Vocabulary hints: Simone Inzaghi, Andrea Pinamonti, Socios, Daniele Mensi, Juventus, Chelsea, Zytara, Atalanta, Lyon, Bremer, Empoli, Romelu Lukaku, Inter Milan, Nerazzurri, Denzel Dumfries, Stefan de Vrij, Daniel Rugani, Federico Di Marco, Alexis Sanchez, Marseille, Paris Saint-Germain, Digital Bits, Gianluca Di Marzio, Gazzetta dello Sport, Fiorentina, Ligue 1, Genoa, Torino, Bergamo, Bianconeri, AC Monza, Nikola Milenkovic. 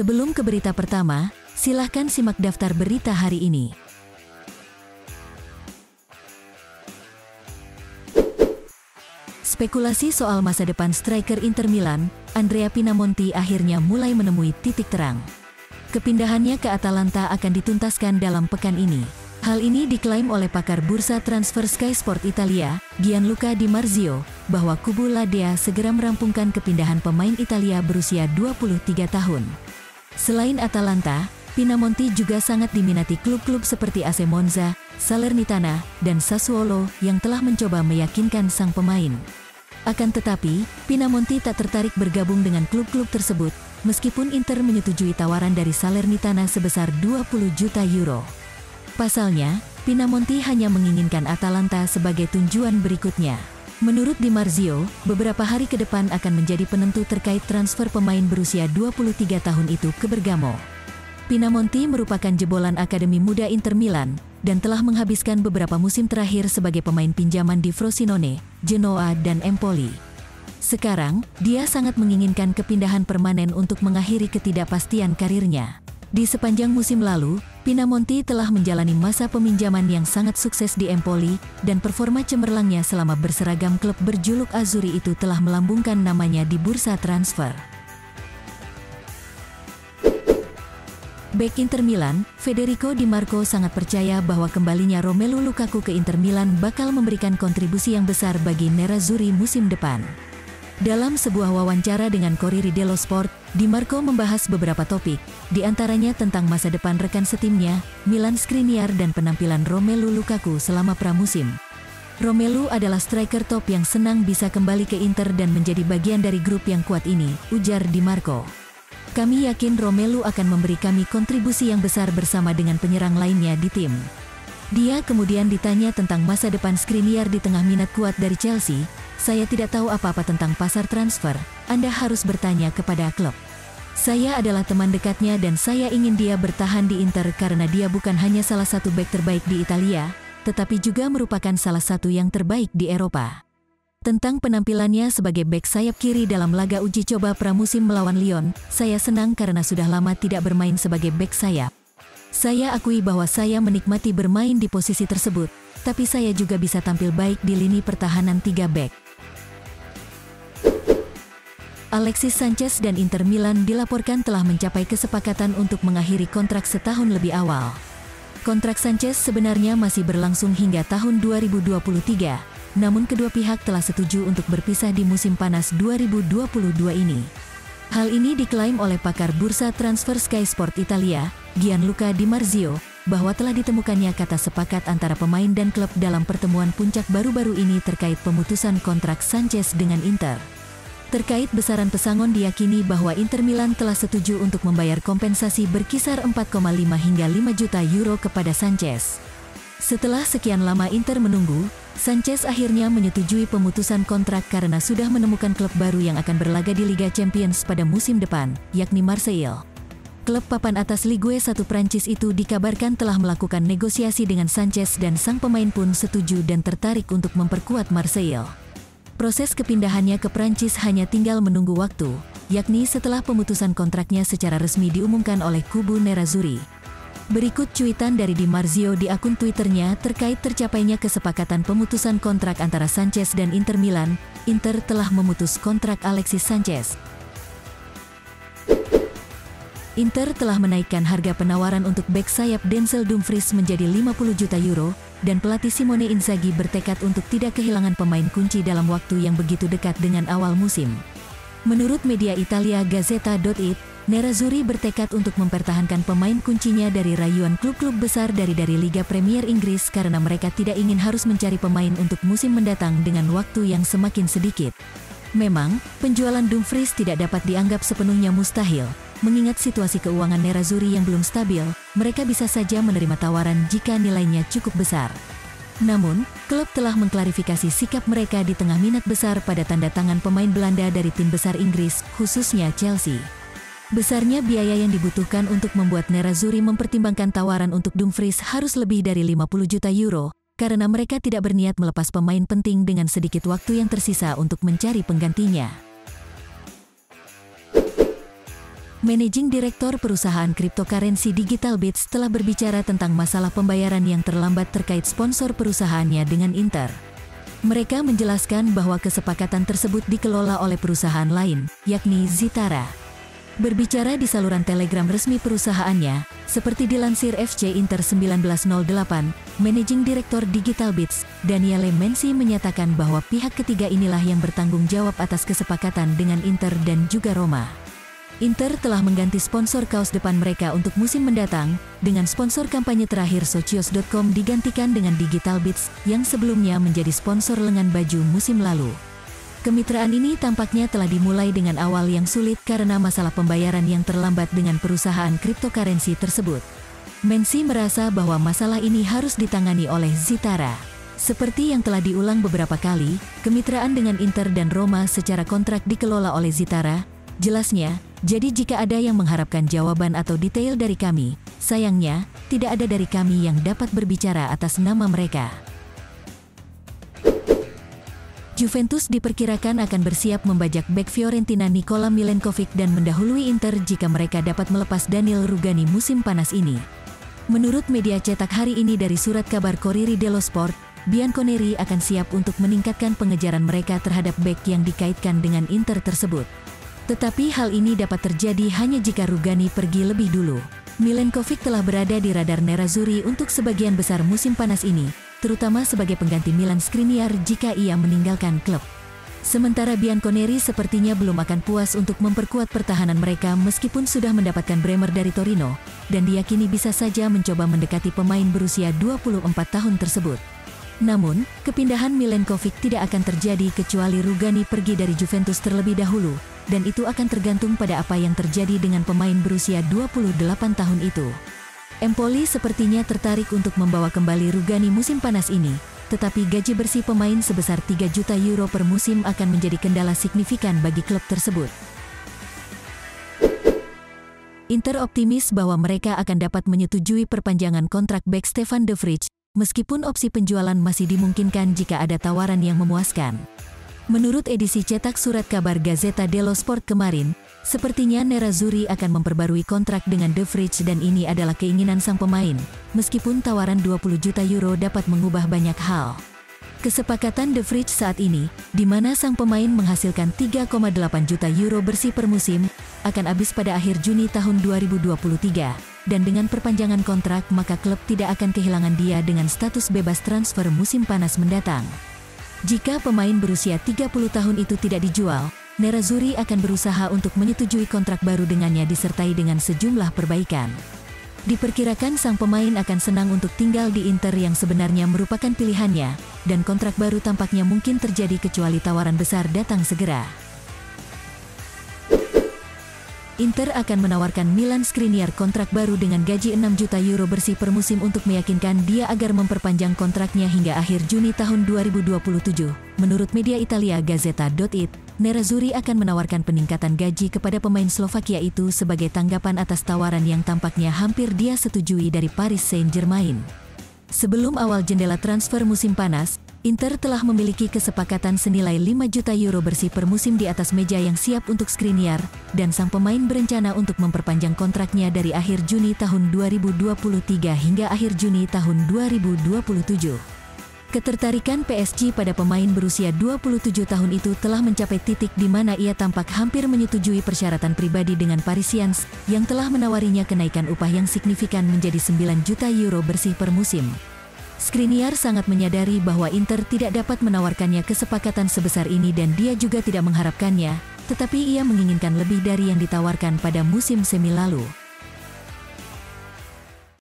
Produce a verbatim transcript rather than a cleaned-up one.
Sebelum ke berita pertama, silahkan simak daftar berita hari ini. Spekulasi soal masa depan striker Inter Milan, Andrea Pinamonti akhirnya mulai menemui titik terang. Kepindahannya ke Atalanta akan dituntaskan dalam pekan ini. Hal ini diklaim oleh pakar bursa transfer Sky Sport Italia, Gianluca Di Marzio, bahwa kubu La Dea segera merampungkan kepindahan pemain Italia berusia dua puluh tiga tahun. Selain Atalanta, Pinamonti juga sangat diminati klub-klub seperti A C Monza, Salernitana, dan Sassuolo yang telah mencoba meyakinkan sang pemain. Akan tetapi, Pinamonti tak tertarik bergabung dengan klub-klub tersebut, meskipun Inter menyetujui tawaran dari Salernitana sebesar dua puluh juta euro. Pasalnya, Pinamonti hanya menginginkan Atalanta sebagai tunjuan berikutnya. Menurut Di Marzio, beberapa hari ke depan akan menjadi penentu terkait transfer pemain berusia dua puluh tiga tahun itu ke Bergamo. Pinamonti merupakan jebolan Akademi Muda Inter Milan, dan telah menghabiskan beberapa musim terakhir sebagai pemain pinjaman di Frosinone, Genoa, dan Empoli. Sekarang, dia sangat menginginkan kepindahan permanen untuk mengakhiri ketidakpastian karirnya. Di sepanjang musim lalu, Pinamonti telah menjalani masa peminjaman yang sangat sukses di Empoli, dan performa cemerlangnya selama berseragam klub berjuluk Azzurri itu telah melambungkan namanya di bursa transfer. Bek Inter Milan, Federico Di Marco sangat percaya bahwa kembalinya Romelu Lukaku ke Inter Milan bakal memberikan kontribusi yang besar bagi Nerazzurri musim depan. Dalam sebuah wawancara dengan Corriere dello Sport, Di Marco membahas beberapa topik, di antaranya tentang masa depan rekan setimnya, Milan Skriniar, dan penampilan Romelu Lukaku selama pramusim. Romelu adalah striker top yang senang bisa kembali ke Inter dan menjadi bagian dari grup yang kuat ini, ujar Di Marco. Kami yakin Romelu akan memberi kami kontribusi yang besar bersama dengan penyerang lainnya di tim. Dia kemudian ditanya tentang masa depan Skriniar di tengah minat kuat dari Chelsea. Saya tidak tahu apa-apa tentang pasar transfer, Anda harus bertanya kepada klub. Saya adalah teman dekatnya dan saya ingin dia bertahan di Inter karena dia bukan hanya salah satu bek terbaik di Italia, tetapi juga merupakan salah satu yang terbaik di Eropa. Tentang penampilannya sebagai bek sayap kiri dalam laga uji coba pramusim melawan Lyon, saya senang karena sudah lama tidak bermain sebagai bek sayap. Saya akui bahwa saya menikmati bermain di posisi tersebut, tapi saya juga bisa tampil baik di lini pertahanan tiga bek. Alexis Sanchez dan Inter Milan dilaporkan telah mencapai kesepakatan untuk mengakhiri kontrak setahun lebih awal. Kontrak Sanchez sebenarnya masih berlangsung hingga tahun dua ribu dua puluh tiga, namun kedua pihak telah setuju untuk berpisah di musim panas dua ribu dua puluh dua ini. Hal ini diklaim oleh pakar bursa transfer Sky Sport Italia, Gianluca Di Marzio, bahwa telah ditemukannya kata sepakat antara pemain dan klub dalam pertemuan puncak baru-baru ini terkait pemutusan kontrak Sanchez dengan Inter. Terkait besaran pesangon diyakini bahwa Inter Milan telah setuju untuk membayar kompensasi berkisar empat koma lima hingga lima juta euro kepada Sanchez. Setelah sekian lama Inter menunggu, Sanchez akhirnya menyetujui pemutusan kontrak karena sudah menemukan klub baru yang akan berlaga di Liga Champions pada musim depan, yakni Marseille. Klub papan atas Ligue satu Prancis itu dikabarkan telah melakukan negosiasi dengan Sanchez dan sang pemain pun setuju dan tertarik untuk memperkuat Marseille. Proses kepindahannya ke Prancis hanya tinggal menunggu waktu, yakni setelah pemutusan kontraknya secara resmi diumumkan oleh kubu Nerazzurri. Berikut cuitan dari Di Marzio di akun Twitternya terkait tercapainya kesepakatan pemutusan kontrak antara Sanchez dan Inter Milan. Inter telah memutus kontrak Alexis Sanchez. Inter telah menaikkan harga penawaran untuk bek sayap Denzel Dumfries menjadi lima puluh juta euro, dan pelatih Simone Inzaghi bertekad untuk tidak kehilangan pemain kunci dalam waktu yang begitu dekat dengan awal musim. Menurut media Italia Gazzetta dot it, Nerazzurri bertekad untuk mempertahankan pemain kuncinya dari rayuan klub-klub besar dari dari Liga Premier Inggris karena mereka tidak ingin harus mencari pemain untuk musim mendatang dengan waktu yang semakin sedikit. Memang, penjualan Dumfries tidak dapat dianggap sepenuhnya mustahil. Mengingat situasi keuangan Nerazzurri yang belum stabil, mereka bisa saja menerima tawaran jika nilainya cukup besar. Namun, klub telah mengklarifikasi sikap mereka di tengah minat besar pada tanda tangan pemain Belanda dari tim besar Inggris, khususnya Chelsea. Besarnya biaya yang dibutuhkan untuk membuat Nerazzurri mempertimbangkan tawaran untuk Dumfries harus lebih dari lima puluh juta euro, karena mereka tidak berniat melepas pemain penting dengan sedikit waktu yang tersisa untuk mencari penggantinya. Managing Direktur perusahaan cryptocurrency Digital Bits telah berbicara tentang masalah pembayaran yang terlambat terkait sponsor perusahaannya dengan Inter. Mereka menjelaskan bahwa kesepakatan tersebut dikelola oleh perusahaan lain, yakni Zytara. Berbicara di saluran Telegram resmi perusahaannya, seperti dilansir F C Inter seribu sembilan ratus delapan, Managing Direktur Digital Bits, Daniele Mensi menyatakan bahwa pihak ketiga inilah yang bertanggung jawab atas kesepakatan dengan Inter dan juga Roma. Inter telah mengganti sponsor kaos depan mereka untuk musim mendatang, dengan sponsor kampanye terakhir Socios dot com digantikan dengan Digital Bits, yang sebelumnya menjadi sponsor lengan baju musim lalu. Kemitraan ini tampaknya telah dimulai dengan awal yang sulit karena masalah pembayaran yang terlambat dengan perusahaan cryptocurrency tersebut. Mensi merasa bahwa masalah ini harus ditangani oleh Zytara. Seperti yang telah diulang beberapa kali, kemitraan dengan Inter dan Roma secara kontrak dikelola oleh Zytara, jelasnya. Jadi jika ada yang mengharapkan jawaban atau detail dari kami, sayangnya, tidak ada dari kami yang dapat berbicara atas nama mereka. Juventus diperkirakan akan bersiap membajak bek Fiorentina Nikola Milenkovic dan mendahului Inter jika mereka dapat melepas Daniel Rugani musim panas ini. Menurut media cetak hari ini dari surat kabar Corriere dello Sport, Bianconeri akan siap untuk meningkatkan pengejaran mereka terhadap bek yang dikaitkan dengan Inter tersebut. Tetapi hal ini dapat terjadi hanya jika Rugani pergi lebih dulu. Milenkovic telah berada di radar Nerazzurri untuk sebagian besar musim panas ini, terutama sebagai pengganti Milan Skriniar jika ia meninggalkan klub. Sementara Bianconeri sepertinya belum akan puas untuk memperkuat pertahanan mereka meskipun sudah mendapatkan Bremer dari Torino, dan diyakini bisa saja mencoba mendekati pemain berusia dua puluh empat tahun tersebut. Namun, kepindahan Milenkovic tidak akan terjadi kecuali Rugani pergi dari Juventus terlebih dahulu, dan itu akan tergantung pada apa yang terjadi dengan pemain berusia dua puluh delapan tahun itu. Empoli sepertinya tertarik untuk membawa kembali Rugani musim panas ini, tetapi gaji bersih pemain sebesar tiga juta euro per musim akan menjadi kendala signifikan bagi klub tersebut. Inter optimis bahwa mereka akan dapat menyetujui perpanjangan kontrak bek Stefan de Vrij, meskipun opsi penjualan masih dimungkinkan jika ada tawaran yang memuaskan. Menurut edisi cetak surat kabar Gazzetta dello Sport kemarin, sepertinya Nerazzurri akan memperbarui kontrak dengan De Vrij dan ini adalah keinginan sang pemain, meskipun tawaran dua puluh juta euro dapat mengubah banyak hal. Kesepakatan De Vrij saat ini, di mana sang pemain menghasilkan tiga koma delapan juta euro bersih per musim, akan habis pada akhir Juni tahun dua ribu dua puluh tiga, dan dengan perpanjangan kontrak maka klub tidak akan kehilangan dia dengan status bebas transfer musim panas mendatang. Jika pemain berusia tiga puluh tahun itu tidak dijual, Nerazzurri akan berusaha untuk menyetujui kontrak baru dengannya disertai dengan sejumlah perbaikan. Diperkirakan sang pemain akan senang untuk tinggal di Inter yang sebenarnya merupakan pilihannya, dan kontrak baru tampaknya mungkin terjadi kecuali tawaran besar datang segera. Inter akan menawarkan Milan Skriniar kontrak baru dengan gaji enam juta euro bersih per musim untuk meyakinkan dia agar memperpanjang kontraknya hingga akhir Juni tahun dua ribu dua puluh tujuh. Menurut media Italia Gazzetta dot it, Nerazzurri akan menawarkan peningkatan gaji kepada pemain Slovakia itu sebagai tanggapan atas tawaran yang tampaknya hampir dia setujui dari Paris Saint-Germain. Sebelum awal jendela transfer musim panas, Inter telah memiliki kesepakatan senilai lima juta euro bersih per musim di atas meja yang siap untuk Skriniar, dan sang pemain berencana untuk memperpanjang kontraknya dari akhir Juni tahun dua ribu dua puluh tiga hingga akhir Juni tahun dua ribu dua puluh tujuh. Ketertarikan P S G pada pemain berusia dua puluh tujuh tahun itu telah mencapai titik di mana ia tampak hampir menyetujui persyaratan pribadi dengan Parisians, yang telah menawarinya kenaikan upah yang signifikan menjadi sembilan juta euro bersih per musim. Skriniar sangat menyadari bahwa Inter tidak dapat menawarkannya kesepakatan sebesar ini dan dia juga tidak mengharapkannya, tetapi ia menginginkan lebih dari yang ditawarkan pada musim semi lalu.